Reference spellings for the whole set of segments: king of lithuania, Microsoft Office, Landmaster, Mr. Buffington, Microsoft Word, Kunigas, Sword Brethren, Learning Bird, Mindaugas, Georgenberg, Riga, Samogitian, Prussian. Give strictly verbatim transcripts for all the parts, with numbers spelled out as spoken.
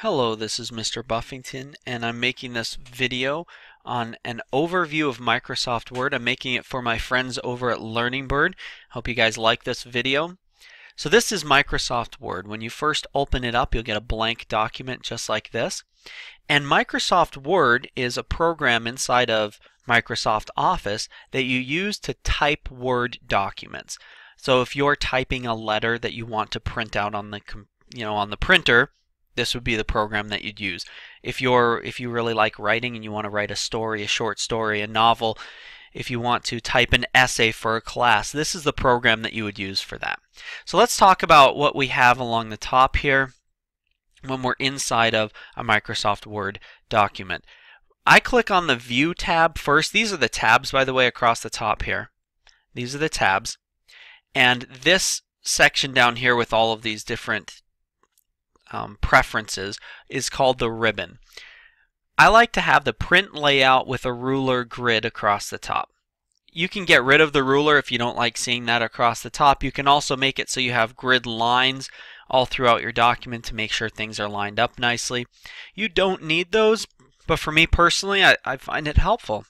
Hello, this is Mister Buffington, and I'm making this video on an overview of Microsoft Word. I'm making it for my friends over at Learning Bird. Hope you guys like this video. So this is Microsoft Word. When you first open it up, you'll get a blank document just like this. And Microsoft Word is a program inside of Microsoft Office that you use to type Word documents. So if you're typing a letter that you want to print out on the, you know, on the printer, this would be the program that you'd use. If you're if you really like writing and you want to write a story, a short story, a novel, if you want to type an essay for a class, this is the program that you would use for that. So let's talk about what we have along the top here when we're inside of a Microsoft Word document. I click on the View tab first. These are the tabs, by the way, across the top here. These are the tabs. And this section down here with all of these different Um, preferences is called the ribbon. I like to have the print layout with a ruler grid across the top. You can get rid of the ruler if you don't like seeing that across the top. You can also make it so you have grid lines all throughout your document to make sure things are lined up nicely. You don't need those, but for me personally, I, I find it helpful.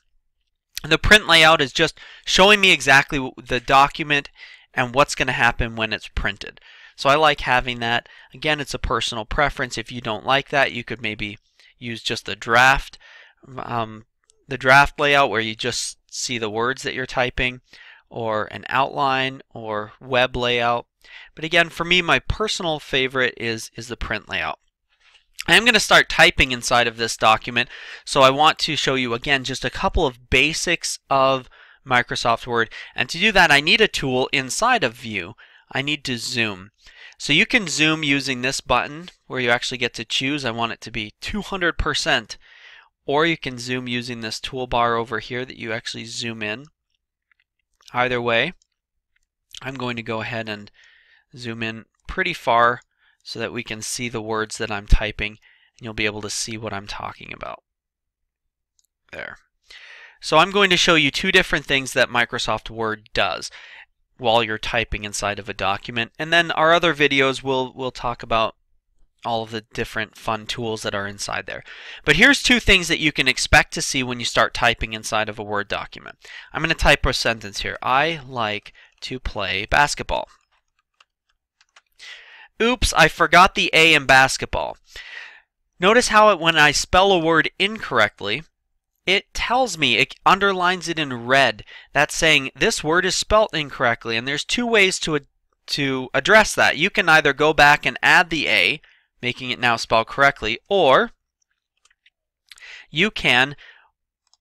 The print layout is just showing me exactly the document and what's going to happen when it's printed. So I like having that. Again, it's a personal preference. If you don't like that, you could maybe use just the draft, um, the draft layout where you just see the words that you're typing, or an outline, or web layout. But again, for me, my personal favorite is, is the print layout. I'm going to start typing inside of this document, so I want to show you, again, just a couple of basics of Microsoft Word. And to do that, I need a tool inside of View. I need to zoom. So you can zoom using this button where you actually get to choose. I want it to be two hundred percent. Or you can zoom using this toolbar over here that you actually zoom in. Either way, I'm going to go ahead and zoom in pretty far so that we can see the words that I'm typing, and you'll be able to see what I'm talking about. There. So I'm going to show you two different things that Microsoft Word does while you're typing inside of a document. And then our other videos will we'll talk about all of the different fun tools that are inside there. But here's two things that you can expect to see when you start typing inside of a Word document. I'm going to type a sentence here. I like to play basketball. Oops, I forgot the A in basketball. Notice how it, when I spell a word incorrectly, it tells me, it underlines it in red. That's saying this word is spelt incorrectly, and there's two ways to, to address that. You can either go back and add the A, making it now spelled correctly, or you can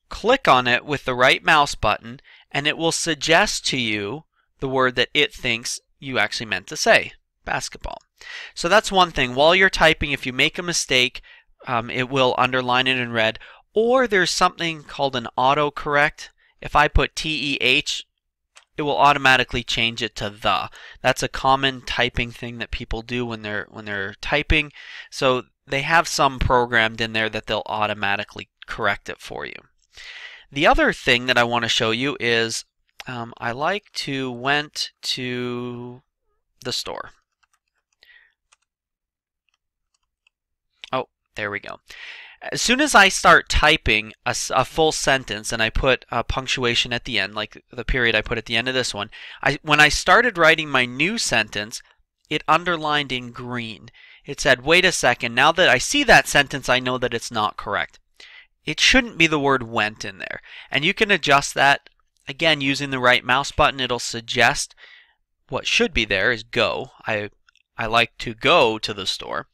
click on it with the right mouse button, and it will suggest to you the word that it thinks you actually meant to say, basketball. So that's one thing. While you're typing, if you make a mistake, um, it will underline it in red. Or there's something called an autocorrect. If I put T E H, it will automatically change it to the. That's a common typing thing that people do when they're when they're typing. So they have some programmed in there that they'll automatically correct it for you. The other thing that I want to show you is um, I like to went to the store. Oh, there we go. As soon as I start typing a, a full sentence and I put a punctuation at the end, like the period I put at the end of this one, I, when I started writing my new sentence, it underlined in green. It said, wait a second, now that I see that sentence, I know that it's not correct. It shouldn't be the word went in there. And you can adjust that, again, using the right mouse button. It'll suggest what should be there is go. I, I like to go to the store.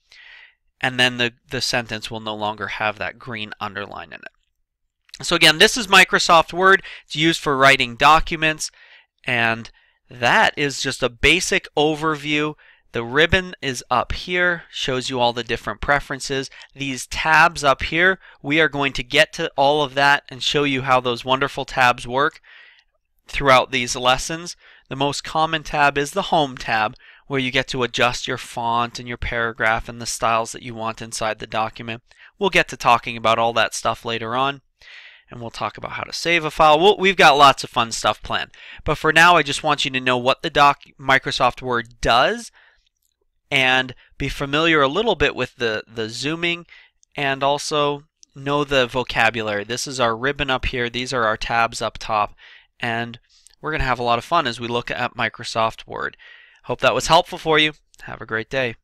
And then the, the sentence will no longer have that green underline in it. So again, this is Microsoft Word. It's used for writing documents, and that is just a basic overview. The ribbon is up here, shows you all the different preferences. These tabs up here, we are going to get to all of that and show you how those wonderful tabs work throughout these lessons. The most common tab is the Home tab, where you get to adjust your font and your paragraph and the styles that you want inside the document. We'll get to talking about all that stuff later on, and we'll talk about how to save a file. We'll, we've got lots of fun stuff planned. But for now, I just want you to know what the doc Microsoft Word does, and be familiar a little bit with the, the zooming, and also know the vocabulary. This is our ribbon up here. These are our tabs up top, and we're going to have a lot of fun as we look at Microsoft Word. Hope that was helpful for you. Have a great day.